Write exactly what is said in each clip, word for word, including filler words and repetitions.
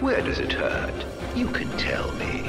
Where does it hurt? You can tell me.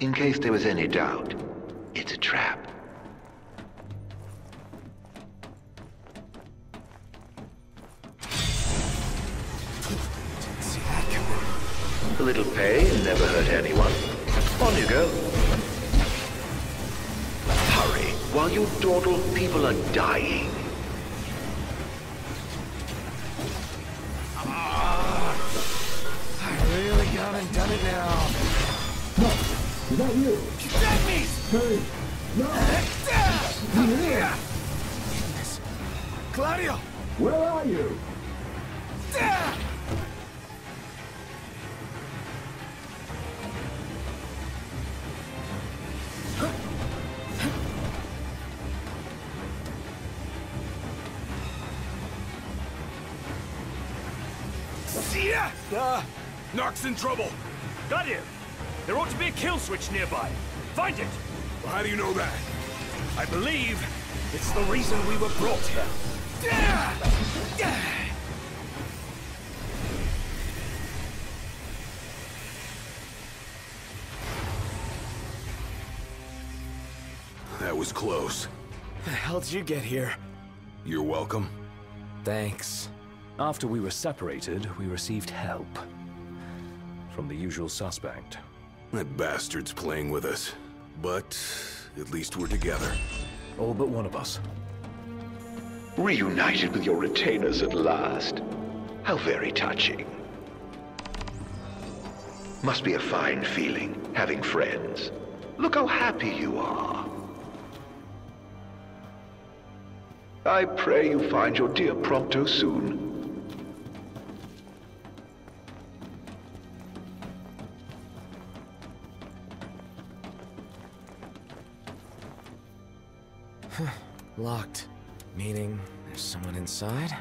In case there was any doubt, it's a trap. A little pay never hurt anyone. On you go. Hurry, while you dawdle, people are dying. Ah, I really haven't done it now. Is that you? That me! Hurry! No! You're here! Ignis! Claudio! Where are you? There. Uh, Nox in trouble. Got him. There ought to be a kill switch nearby. Find it. Well, how do you know that? I believe it's the reason we were brought here. Yeah. Yeah. That was close. The hell did you get here? You're welcome. Thanks. After we were separated, we received help. From the usual suspect. That bastard's playing with us. But at least we're together. All but one of us. Reunited with your retainers at last. How very touching. Must be a fine feeling, having friends. Look how happy you are. I pray you find your dear Prompto soon. Locked. Meaning, there's someone inside?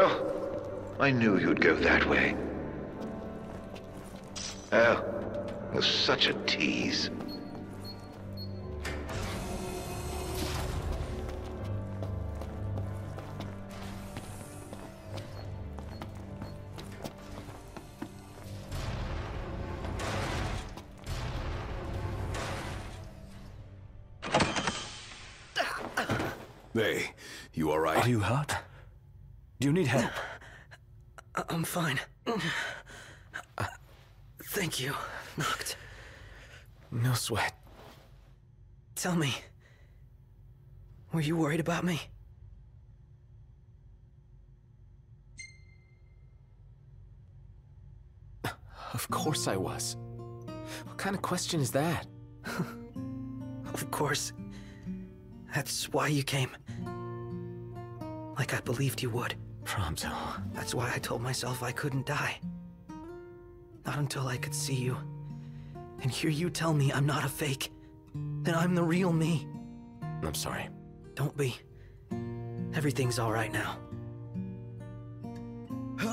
Oh, I knew you'd go that way. Oh, you're such a tease. Hey, you all right? Are you hurt? Do you need help? I'm fine. Thank you, Noct. No sweat. Tell me, were you worried about me? Of course I was. What kind of question is that? Of course. That's why you came. Like I believed you would. Prompto. That's why I told myself I couldn't die. Not until I could see you, and hear you tell me I'm not a fake, that I'm the real me. I'm sorry. Don't be. Everything's all right now. Huh?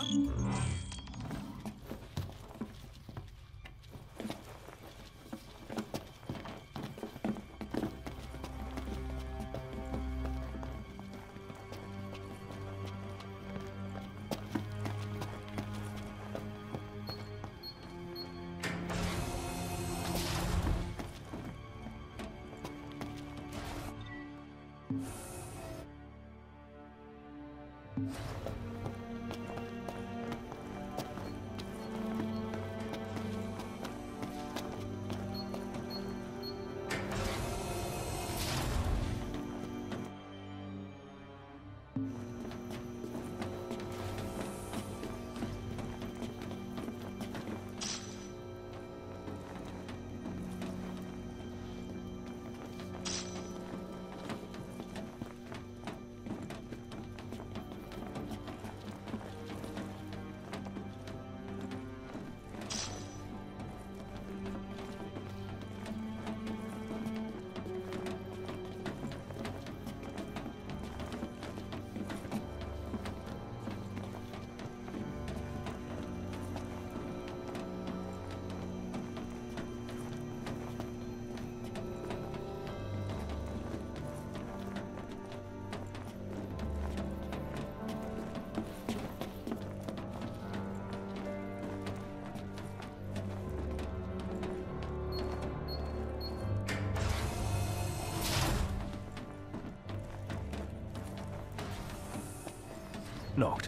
Noct.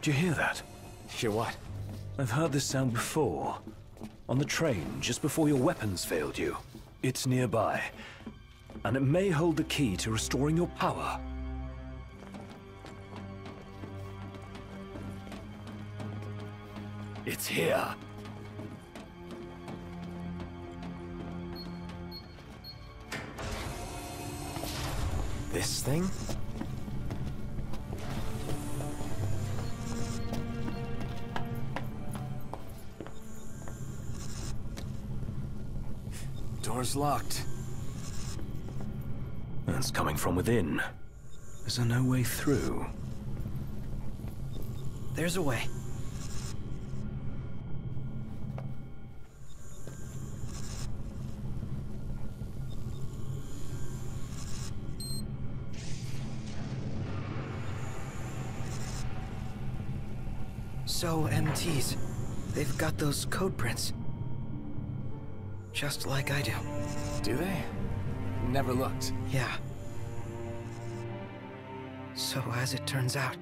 Do you hear that? Hear what? I've heard this sound before. On the train, just before your weapons failed you. It's nearby. And it may hold the key to restoring your power. It's here. This thing? Door's locked. That's coming from within. Is there no way through? There's a way. So, M Ts, they've got those code prints. Just like I do. Do they? Never looked. Yeah. So, as it turns out,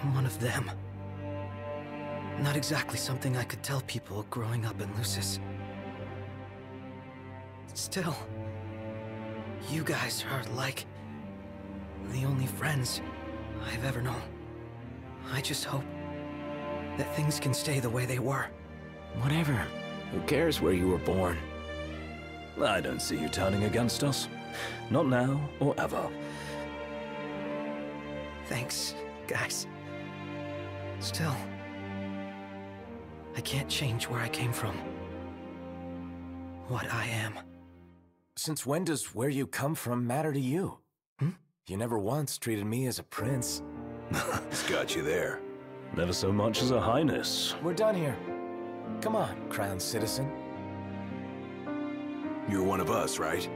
I'm one of them. Not exactly something I could tell people growing up in Lucis. Still, you guys are like the only friends I've ever known. I just hope that things can stay the way they were. Whatever. Who cares where you were born? I don't see you turning against us. Not now or ever. Thanks, guys. Still, I can't change where I came from. What I am. Since when does where you come from matter to you? Hmm? You never once treated me as a prince. It's got you there. Never so much as a highness. We're done here. Come on, crown citizen. You're one of us, right?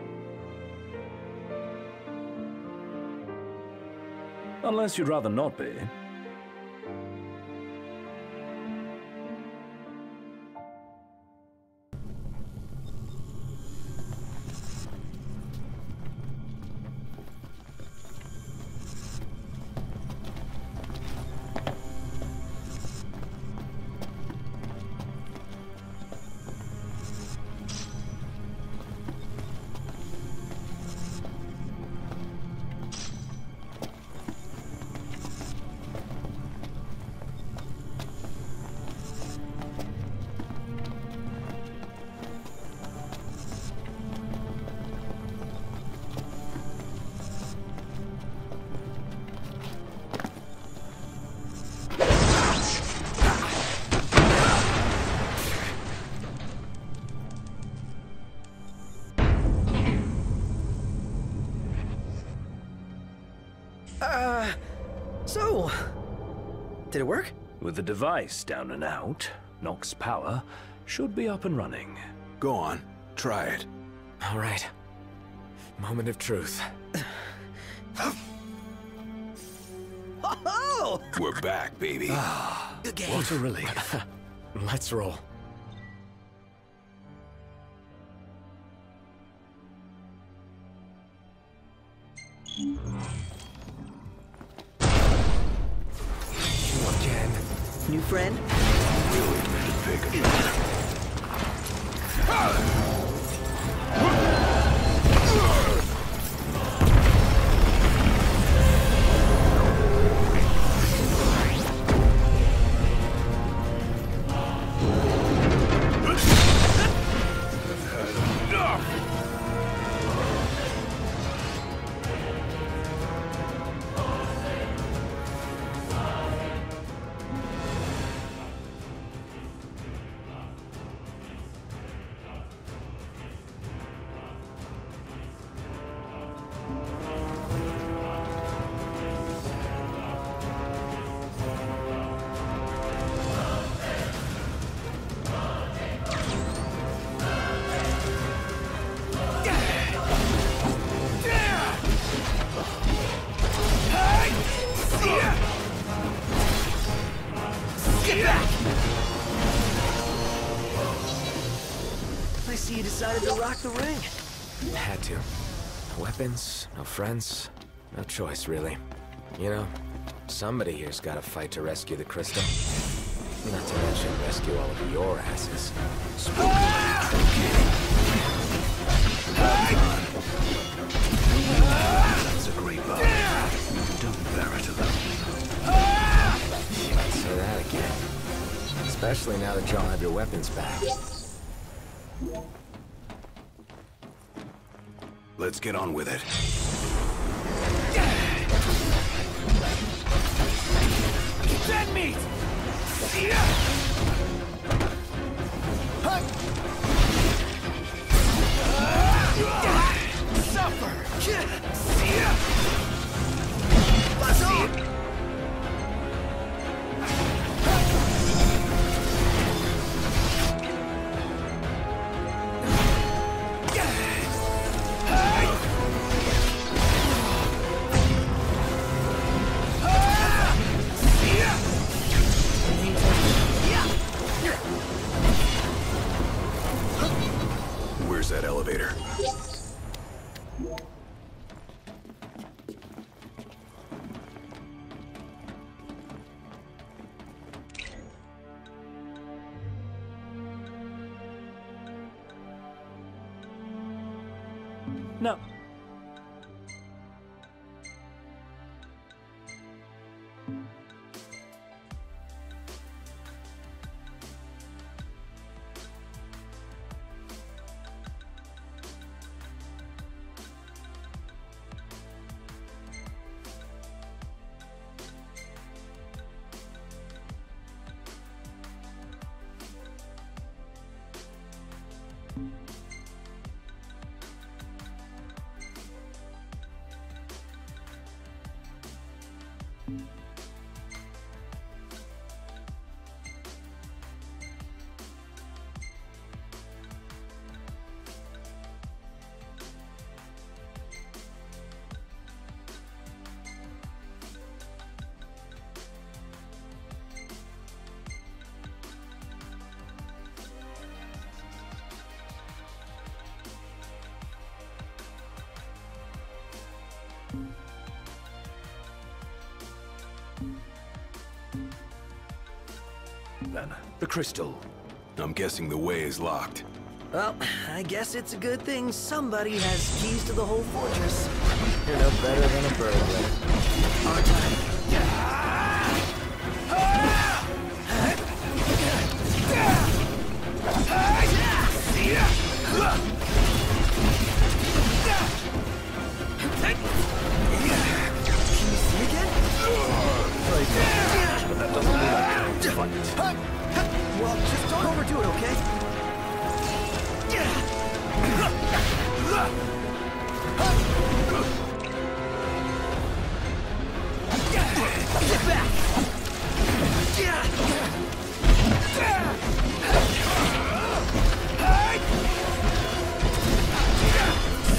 Unless you'd rather not be. Did it work? With the device down and out, Nox power should be up and running. Go on, try it. All right. Moment of truth. Oh! We're back, baby. Ah, good game. What a relief. Let's roll. New friend? Really good pick. You decided to rock the ring. Had to. No weapons, no friends, no choice really. You know, somebody here's got to fight to rescue the crystal. Not to mention rescue all of your asses. Spooky. That's a great bug. Don't bear it to them. Can't say that again. Especially now that y'all have your weapons back. Let's get on with it. Dead meat! Suffer! Let's go! That elevator. No. Then, the crystal. I'm guessing the way is locked. Well, I guess it's a good thing somebody has keys to the whole fortress. You're no better than a burglar. Our time. Can you see again? But that doesn't mean I can't. Well, just don't overdo it, okay? Get back!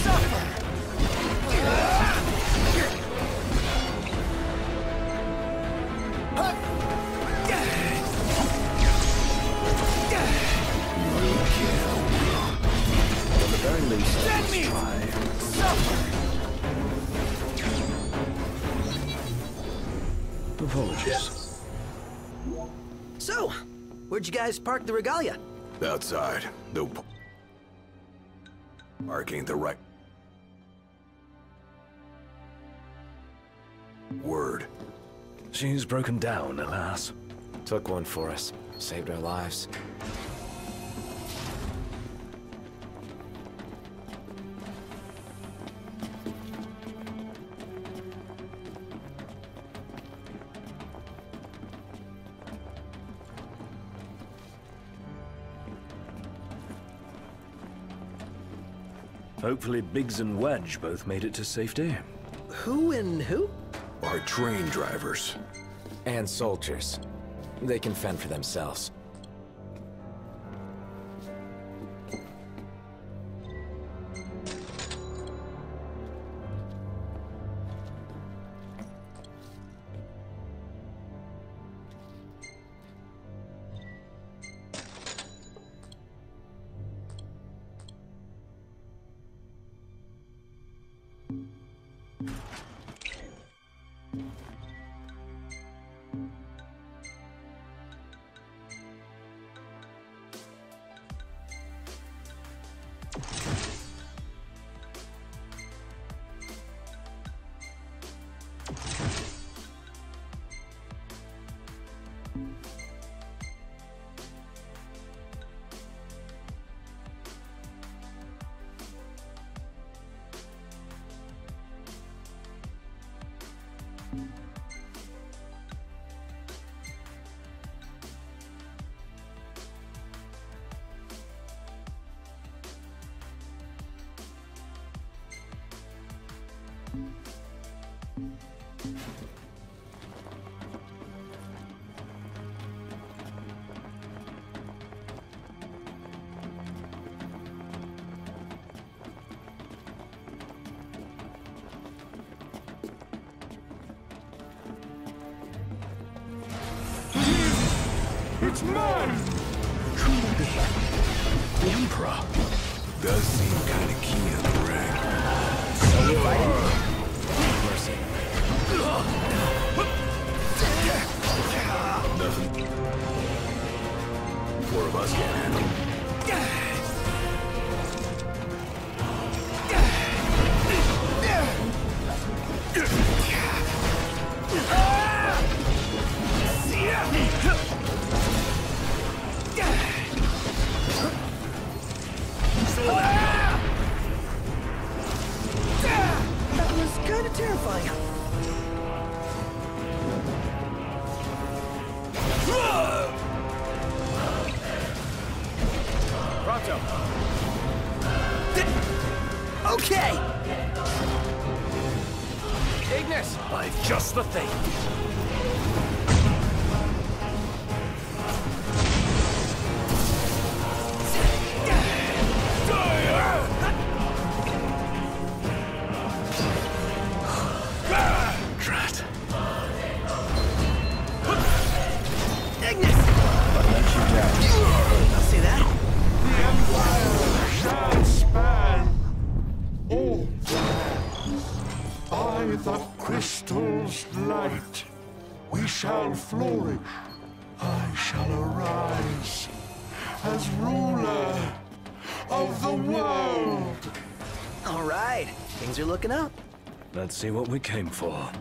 Suffer! Very least, let me suffer. Apologies. So, where'd you guys park the regalia? Outside. Nope. Parking the right word. She's broken down, alas. Took one for us. Saved our lives. Hopefully Biggs and Wedge both made it to safety. Who and who? Our train drivers. And soldiers. They can fend for themselves. It's mine! Truly, the Emperor does seem kind of keen on the rack. So you fight him? Mercy. Nothing. Four of us can't handle him. That was kind of terrifying. Prompto. Okay. Ignis, I've just the thing. Things are looking up. Let's see what we came for.